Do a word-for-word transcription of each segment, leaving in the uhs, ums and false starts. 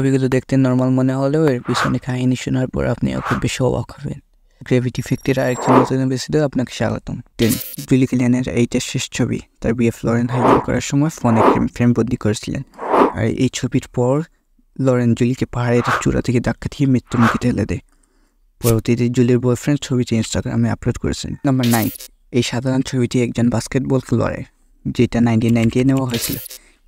ছবিগুলো দেখতে নর্মাল মনে হলেও এর পিছনে কাহিনী শোনার পর আপনি খুব বেশি অবাক হবেন। গ্র্যাভিটি ফ্যাক্টের আরেকটি নতুন এপিসোডে আপনাকে স্বাগতম। টেন বিলি কিলিয়ানের এইটার শেষ ছবি। তার বিয়ে ফ্লোরেন হাইলাইন করার সময় ফোনে ফ্রেমবন্দি করেছিলেন, আর এই ছবির পর লরেন জুলিকে পাহাড়ের চূড়া থেকে ধাক্কা দিয়ে মৃত্যুর মুখে ঠেলে দেয়। পরবর্তীতে জুলির বয়ফ্রেন্ড ছবিটি ইনস্টাগ্রামে আপলোড করেছেন। নাম্বার নাইন এই সাধারণ ছবিটি একজন বাস্কেটবল খেলোয়াড়ের, যেটা নাইনটিন নাইনটি নেওয়া হয়েছিল,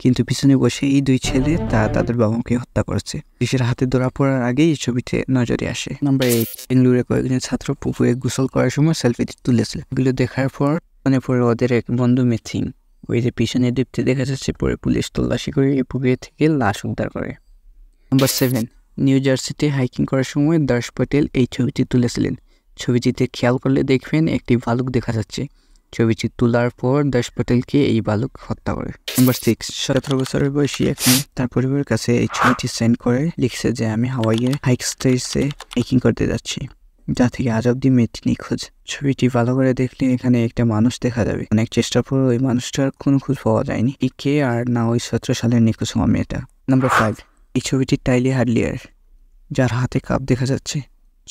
কিন্তু পিছনে বসে এই দুই ছেলে তা তাদের বাবাকে হত্যা করেছে। পুলিশের হাতে ধরা পড়ার আগেই এই ছবিতে নজরে আসে। নাম্বার এইট বেঙ্গালুরে কয়েকজন ছাত্র পুকুরে গোসল করার সময় সেলফিটি তুলেছিল। এগুলো দেখার পর মনে পড়ে ওদের এক বন্ধু মিথিং, ওই যে পিছনে দেখতে দেখা যাচ্ছে। পরে পুলিশ তল্লাশি করে এই পুকুরে থেকে লাশ উদ্ধার করে। নাম্বার সেভেন নিউ জার্সিতে হাইকিং করার সময় দর্শ পটেল এই ছবিটি তুলেছিলেন। ছবিটিতে খেয়াল করলে দেখবেন একটি ভালুক দেখা যাচ্ছে। ছবিটি তোলার পর দর্শ পটেলকে এই ভালুক হত্যা করে। নাম্বার সিক্স সতেরো বছরের বয়সী এক মেয়ে তার পরিবারের কাছে এই ছবিটি সেন্ড করে লিখছে যে আমি হাওয়াইয়ে হাইক স্টেসে হাইকিং করতে যাচ্ছি, যা থেকে আজ অব্দি মেয়েটি নিখোঁজ। ছবিটি ভালো করে দেখলে এখানে একটা মানুষ দেখা যাবে। অনেক চেষ্টার পর ওই মানুষটার কোনো খোঁজ পাওয়া যায়নি, কে আর না ওই সতেরো সালের নিখোঁজ হওয়া মেয়েটা। নাম্বার ফাইভ এই ছবিটি টাইলি হার্ডলিয়ার, যার হাতে কাপ দেখা যাচ্ছে।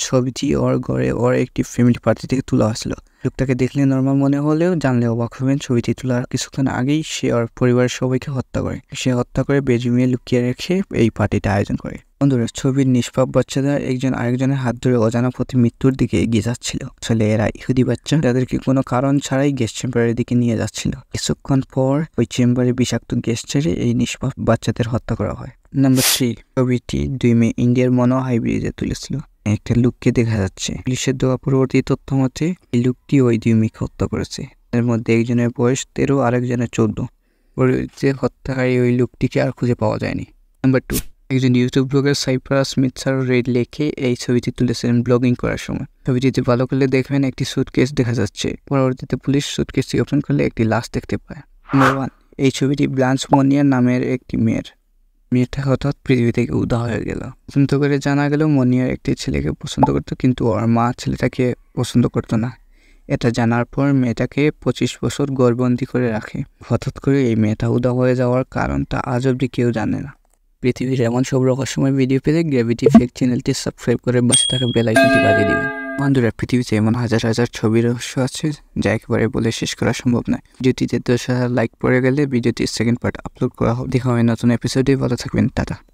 ছবিটি ওর ঘরে ওর একটি ফ্যামিলি পার্টি থেকে তোলা হয়েছিল। লোকটাকে দেখলে নর্মাল মনে হলেও জানলে অবাক হবেন, ছবিটি তোলার কিছুক্ষণ আগেই সে ওর পরিবারের সবাইকে হত্যা করে। সে হত্যা করে বেডরুমে লুকিয়ে রেখে এই পার্টিটা আয়োজন করে। বন্ধুরা, ছবির নিষ্পাপ বাচ্চারা একজন আরেকজনের হাত ধরে অজানা পথে মৃত্যুর দিকে এগিয়ে যাচ্ছিল। আসলে এরা ইহুদি বাচ্চা, তাদেরকে কোনো কারণ ছাড়াই গ্যাস চেম্বারের দিকে নিয়ে যাচ্ছিল। কিছুক্ষণ পর ওই চেম্বারে বিষাক্ত গ্যাস ছেড়ে এই নিষ্পাপ বাচ্চাদের হত্যা করা হয়। নাম্বার থ্রি ছবিটি দুই মেয়ে ইন্ডিয়ার মনো হাইব্রিডে তুলেছিল। একটা লুককে দেখা যাচ্ছে। পুলিশের দেওয়া পরবর্তী তথ্য মতে এই লুকটি ওই দুই মেয়েকে হত্যা করেছে। এর মধ্যে একজনের বয়স তেরো, আরেকজনের চোদ্দ। পরবর্তীতে হত্যাকারী ওই লুকটিকে আর খুঁজে পাওয়া যায়নি। নাম্বার টু একজন ইউটিউব ব্লগার সাইপ্রাস মিথসার রেড লেকে এই ছবিটি তুলেছিলেন ব্লগিং করার সময়। ছবিটিতে ভালো করলে দেখবেন একটি সুটকেস দেখা যাচ্ছে। পরবর্তীতে পুলিশ সুটকেসটি ওপেন করলে একটি লাশ দেখতে পায়। নাম্বার ওয়ান এই ছবিটি ব্লাঞ্চ মনিয়া নামের একটি মেয়ের। মেয়েটা হঠাৎ পৃথিবী থেকে উদা হয়ে গেল। তদন্ত করে জানা গেল মনিয়ার একটি ছেলেকে পছন্দ করতো, কিন্তু ওর মা ছেলেটাকে পছন্দ করতো না। এটা জানার পর মেয়েটাকে পঁচিশ বছর গর্ভবন্দী করে রাখে। হঠাৎ করে এই মেয়েটা উদা হয়ে যাওয়ার কারণটা আজ অবধি কেউ জানে না। পৃথিবীর এমন সব রহস্যময় ভিডিও পেতে গ্র্যাভিটি ফ্যাক্ট চ্যানেলটি সাবস্ক্রাইব করে পাশে থাকা বেল আইকনটি বাজিয়ে দিবেন। বন্ধুরা, পৃথিবীতে এমন হাজার হাজার ছবির রহস্য আছে যা একেবারে বলে শেষ করা সম্ভব নয়। ভিডিওটিতে দশ হাজার লাইক পড়ে গেলে ভিডিওটির সেকেন্ড পার্ট আপলোড করা হবে। দেখা হবে নতুন এপিসোডে। ভালো থাকবেন, টাটা।